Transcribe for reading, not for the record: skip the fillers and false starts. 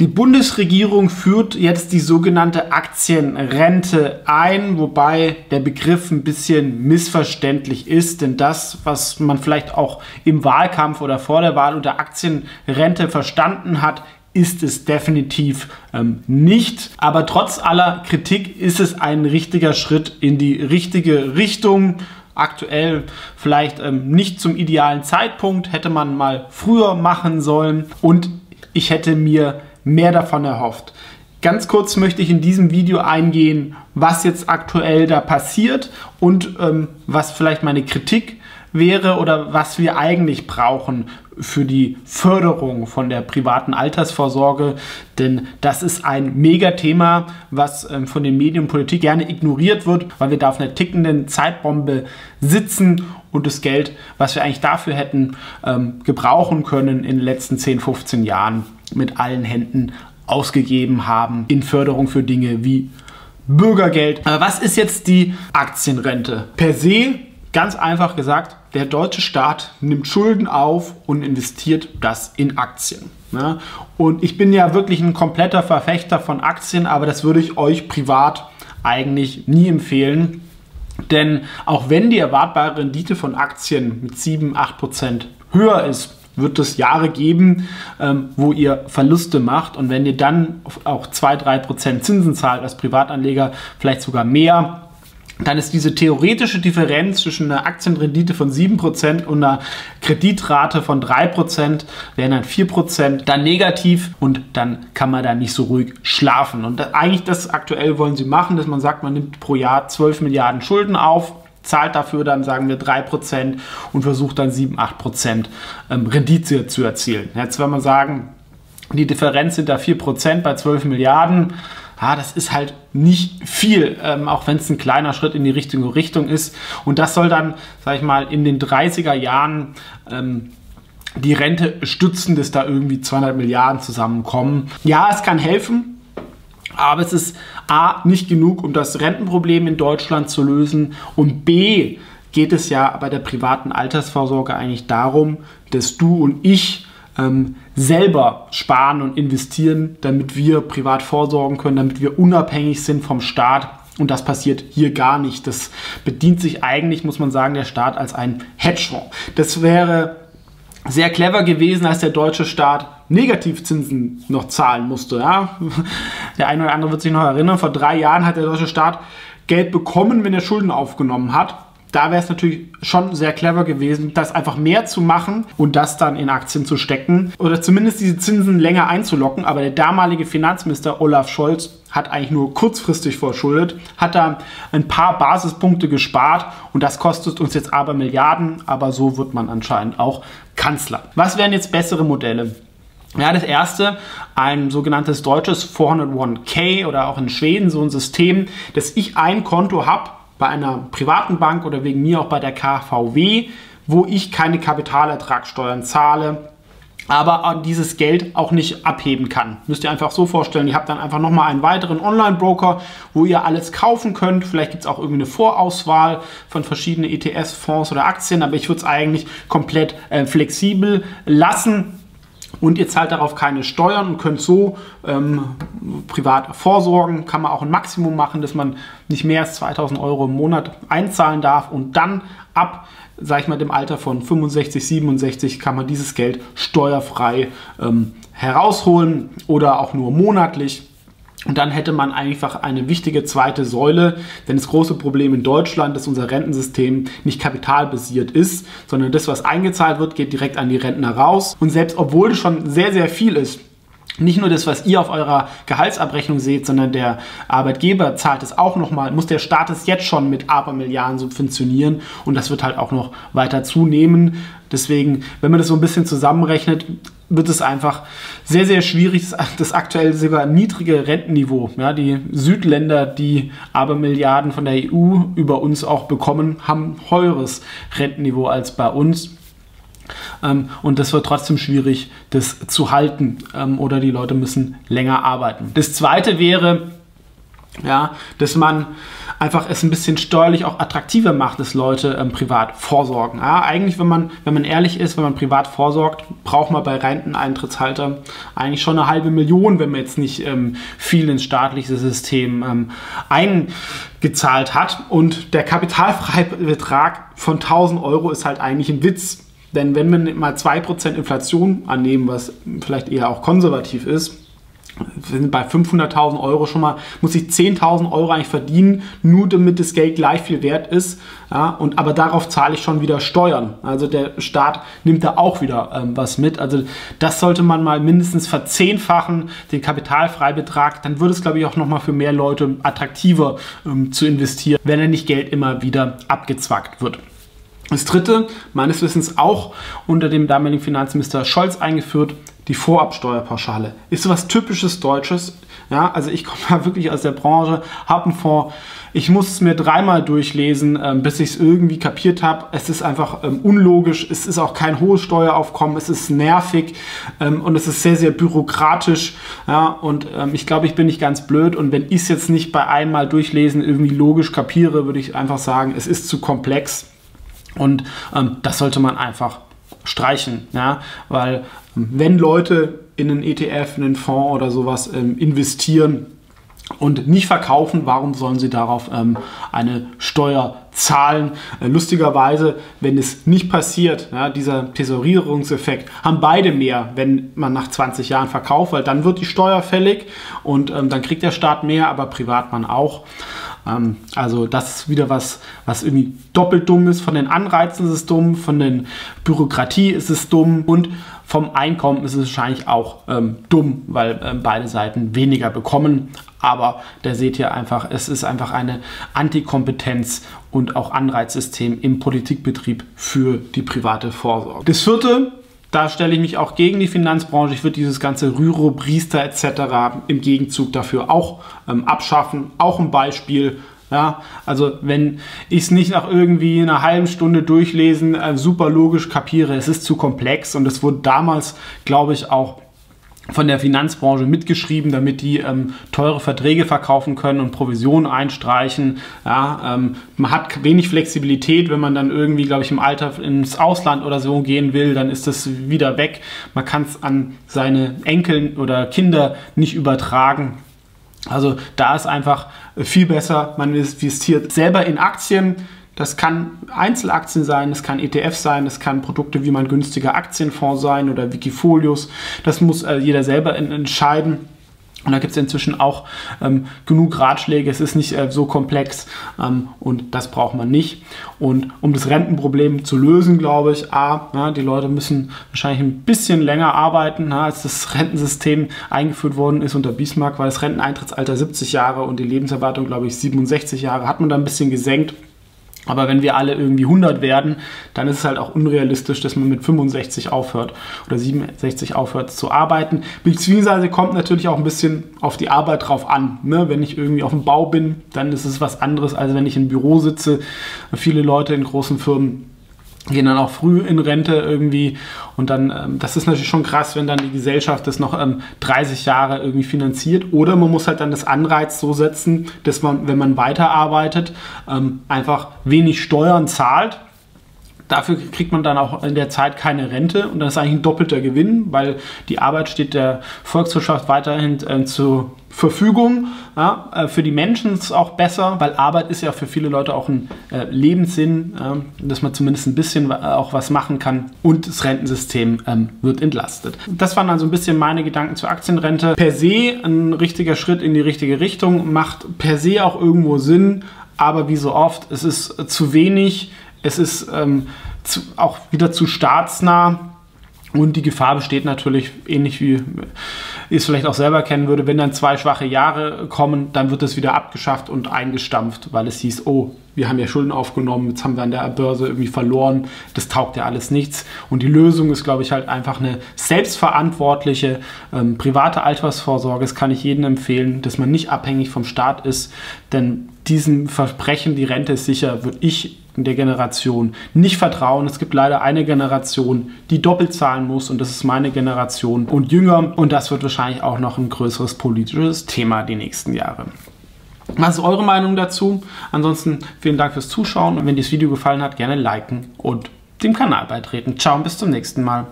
Die Bundesregierung führt jetzt die sogenannte Aktienrente ein, wobei der Begriff ein bisschen missverständlich ist, denn das, was man vielleicht auch im Wahlkampf oder vor der Wahl unter Aktienrente verstanden hat, ist es definitiv nicht. Aber trotz aller Kritik ist es ein richtiger Schritt in die richtige Richtung. Aktuell vielleicht nicht zum idealen Zeitpunkt, hätte man mal früher machen sollen und ich hätte mir mehr davon erhofft. Ganz kurz möchte ich in diesem Video eingehen, was jetzt aktuell da passiert und was vielleicht meine Kritik wäre oder was wir eigentlich brauchen für die Förderung von der privaten Altersvorsorge. Denn das ist ein Megathema, was von den Medien und Politik gerne ignoriert wird, weil wir da auf einer tickenden Zeitbombe sitzen und das Geld, was wir eigentlich dafür hätten, gebrauchen können, in den letzten 10, 15 Jahren mit allen Händen ausgegeben haben in Förderung für Dinge wie Bürgergeld. Aber was ist jetzt die Aktienrente? Per se, ganz einfach gesagt, der deutsche Staat nimmt Schulden auf und investiert das in Aktien. Ja? Und ich bin ja wirklich ein kompletter Verfechter von Aktien, aber das würde ich euch privat eigentlich nie empfehlen. Denn auch wenn die erwartbare Rendite von Aktien mit 7, 8% höher ist, wird es Jahre geben, wo ihr Verluste macht. Und wenn ihr dann auch 2, 3% Zinsen zahlt als Privatanleger, vielleicht sogar mehr, dann ist diese theoretische Differenz zwischen einer Aktienrendite von 7% und einer Kreditrate von 3%, wären dann 4%, dann negativ und dann kann man da nicht so ruhig schlafen. Und eigentlich das aktuell wollen sie machen, dass man sagt, man nimmt pro Jahr 12 Milliarden Schulden auf, zahlt dafür dann, sagen wir, 3% und versucht dann 7, 8% Rendite zu erzielen. Jetzt wenn man sagen, die Differenz sind da 4% bei 12 Milliarden, ah, das ist halt nicht viel, auch wenn es ein kleiner Schritt in die richtige Richtung ist. Und das soll dann, sag ich mal, in den 30er Jahren die Rente stützen, dass da irgendwie 200 Milliarden zusammenkommen. Ja, es kann helfen. Aber es ist A, nicht genug, um das Rentenproblem in Deutschland zu lösen und B, geht es ja bei der privaten Altersvorsorge eigentlich darum, dass du und ich selber sparen und investieren, damit wir privat vorsorgen können, damit wir unabhängig sind vom Staat. Und das passiert hier gar nicht. Das bedient sich eigentlich, muss man sagen, der Staat als ein Hedgefonds. Das wäre sehr clever gewesen, als der deutsche Staat Negativzinsen noch zahlen musste. Ja? Der eine oder andere wird sich noch erinnern, vor 3 Jahren hat der deutsche Staat Geld bekommen, wenn er Schulden aufgenommen hat. Da wäre es natürlich schon sehr clever gewesen, das einfach mehr zu machen und das dann in Aktien zu stecken oder zumindest diese Zinsen länger einzulocken. Aber der damalige Finanzminister Olaf Scholz hat eigentlich nur kurzfristig verschuldet, hat da ein paar Basispunkte gespart und das kostet uns jetzt aber Milliarden. Aber so wird man anscheinend auch Kanzler. Was wären jetzt bessere Modelle? Ja, das erste, ein sogenanntes deutsches 401k oder auch in Schweden so ein System, dass ich ein Konto habe, bei einer privaten Bank oder wegen mir auch bei der KVW, wo ich keine Kapitalertragssteuern zahle, aber dieses Geld auch nicht abheben kann. Müsst ihr einfach so vorstellen, ihr habt dann einfach nochmal einen weiteren Online-Broker, wo ihr alles kaufen könnt. Vielleicht gibt es auch irgendeine Vorauswahl von verschiedenen ETFs, Fonds oder Aktien, aber ich würde es eigentlich komplett flexibel lassen. Und ihr zahlt darauf keine Steuern und könnt so privat vorsorgen. Kann man auch ein Maximum machen, dass man nicht mehr als 2.000 € im Monat einzahlen darf. Und dann ab, sag ich mal, dem Alter von 65, 67 kann man dieses Geld steuerfrei herausholen oder auch nur monatlich. Und dann hätte man einfach eine wichtige zweite Säule, denn das große Problem in Deutschland ist, dass unser Rentensystem nicht kapitalbasiert ist, sondern das, was eingezahlt wird, geht direkt an die Rentner raus. Und selbst obwohl es schon sehr, sehr viel ist, nicht nur das, was ihr auf eurer Gehaltsabrechnung seht, sondern der Arbeitgeber zahlt es auch nochmal, muss der Staat es jetzt schon mit Abermilliarden subventionieren und das wird halt auch noch weiter zunehmen. Deswegen, wenn man das so ein bisschen zusammenrechnet, wird es einfach sehr, sehr schwierig, das aktuell sogar niedrige Rentenniveau. Ja, die Südländer, die Abermilliarden von der EU über uns auch bekommen, haben ein höheres Rentenniveau als bei uns. Und das wird trotzdem schwierig, das zu halten oder die Leute müssen länger arbeiten. Das zweite wäre, Ja, dass man einfach es ein bisschen steuerlich auch attraktiver macht, dass Leute privat vorsorgen. Ja, eigentlich, wenn man ehrlich ist, wenn man privat vorsorgt, braucht man bei Renteneintrittshalter eigentlich schon eine halbe Million, wenn man jetzt nicht viel ins staatliche System eingezahlt hat. Und der Kapitalfreibetrag von 1.000 Euro ist halt eigentlich ein Witz. Denn wenn wir mal 2% Inflation annehmen, was vielleicht eher auch konservativ ist, sind bei 500.000 Euro schon mal, muss ich 10.000 Euro eigentlich verdienen, nur damit das Geld gleich viel wert ist. Ja, aber darauf zahle ich schon wieder Steuern. Also der Staat nimmt da auch wieder was mit. Also das sollte man mal mindestens verzehnfachen, den Kapitalfreibetrag. Dann würde es, glaube ich, auch nochmal für mehr Leute attraktiver zu investieren, wenn dann nicht Geld immer wieder abgezwackt wird. Das dritte, meines Wissens auch unter dem damaligen Finanzminister Scholz eingeführt, die Vorabsteuerpauschale. Ist sowas typisches Deutsches. Ja, also ich komme da wirklich aus der Branche, habe einen Fonds, ich muss es mir dreimal durchlesen, bis ich es irgendwie kapiert habe. Es ist einfach unlogisch, es ist auch kein hohes Steueraufkommen, es ist nervig und es ist sehr, sehr bürokratisch. Ja, und ich glaube, ich bin nicht ganz blöd und wenn ich es jetzt nicht bei einmal durchlesen irgendwie logisch kapiere, würde ich einfach sagen, es ist zu komplex. Und das sollte man einfach streichen, ja? Weil wenn Leute in einen ETF, in einen Fonds oder sowas investieren und nicht verkaufen, warum sollen sie darauf eine Steuer zahlen? Lustigerweise, wenn es nicht passiert, ja, dieser Thesaurierungseffekt, haben beide mehr, wenn man nach 20 Jahren verkauft, weil dann wird die Steuer fällig und dann kriegt der Staat mehr, aber Privatmann auch. Also das ist wieder was irgendwie doppelt dumm ist. Von den Anreizen ist es dumm, von den Bürokratie ist es dumm und vom Einkommen ist es wahrscheinlich auch dumm, weil beide Seiten weniger bekommen. Aber da seht ihr einfach, es ist einfach eine Antikompetenz und auch Anreizsystem im Politikbetrieb für die private Vorsorge. Das vierte, da stelle ich mich auch gegen die Finanzbranche. Ich würde dieses ganze Rürup, Riester etc. im Gegenzug dafür auch abschaffen. Auch ein Beispiel. Ja, also wenn ich es nicht nach irgendwie einer halben Stunde durchlesen, super logisch kapiere, es ist zu komplex. Und es wurde damals, glaube ich, auch von der Finanzbranche mitgeschrieben, damit die teure Verträge verkaufen können und Provisionen einstreichen. Ja, man hat wenig Flexibilität, wenn man dann irgendwie, glaube ich, im Alter ins Ausland oder so gehen will, dann ist das wieder weg. Man kann es an seine Enkel oder Kinder nicht übertragen. Also da ist einfach viel besser, man investiert selber in Aktien. Das kann Einzelaktien sein, das kann ETF sein, das kann Produkte wie mein günstiger Aktienfonds sein oder Wikifolios. Das muss jeder selber entscheiden. Und da gibt es inzwischen auch genug Ratschläge. Es ist nicht so komplex und das braucht man nicht. Und um das Rentenproblem zu lösen, glaube ich, die Leute müssen wahrscheinlich ein bisschen länger arbeiten, als das Rentensystem eingeführt worden ist unter Bismarck, weil das Renteneintrittsalter 70 Jahre und die Lebenserwartung, glaube ich, 67 Jahre, hat man da ein bisschen gesenkt. Aber wenn wir alle irgendwie 100 werden, dann ist es halt auch unrealistisch, dass man mit 65 aufhört oder 67 aufhört zu arbeiten. Beziehungsweise kommt natürlich auch ein bisschen auf die Arbeit drauf an. Ne? Wenn ich irgendwie auf dem Bau bin, dann ist es was anderes, als wenn ich im Büro sitze. Viele Leute in großen Firmen gehen dann auch früh in Rente irgendwie. Und dann, das ist natürlich schon krass, wenn dann die Gesellschaft das noch 30 Jahre irgendwie finanziert. Oder man muss halt dann das Anreiz so setzen, dass man, wenn man weiterarbeitet, einfach wenig Steuern zahlt. Dafür kriegt man dann auch in der Zeit keine Rente. Und das ist eigentlich ein doppelter Gewinn, weil die Arbeit steht der Volkswirtschaft weiterhin zur Verfügung. Ja, für die Menschen ist es auch besser, weil Arbeit ist ja für viele Leute auch ein Lebenssinn, dass man zumindest ein bisschen auch was machen kann und das Rentensystem wird entlastet. Das waren also ein bisschen meine Gedanken zur Aktienrente. Per se ein richtiger Schritt in die richtige Richtung, macht per se auch irgendwo Sinn, aber wie so oft, es ist zu wenig, es ist auch wieder zu staatsnah. Und die Gefahr besteht natürlich, ähnlich wie ich es vielleicht auch selber kennen würde, wenn dann zwei schwache Jahre kommen, dann wird es wieder abgeschafft und eingestampft, weil es hieß, oh, wir haben ja Schulden aufgenommen, jetzt haben wir an der Börse irgendwie verloren, das taugt ja alles nichts. Und die Lösung ist, glaube ich, halt einfach eine selbstverantwortliche private Altersvorsorge. Das kann ich jedem empfehlen, dass man nicht abhängig vom Staat ist, denn diesem Versprechen, die Rente ist sicher, würde ich in der Generation nicht vertrauen. Es gibt leider eine Generation, die doppelt zahlen muss und das ist meine Generation und jünger und das wird wahrscheinlich auch noch ein größeres politisches Thema die nächsten Jahre. Was ist eure Meinung dazu? Ansonsten vielen Dank fürs Zuschauen und wenn dir das Video gefallen hat, gerne liken und dem Kanal beitreten. Ciao und bis zum nächsten Mal.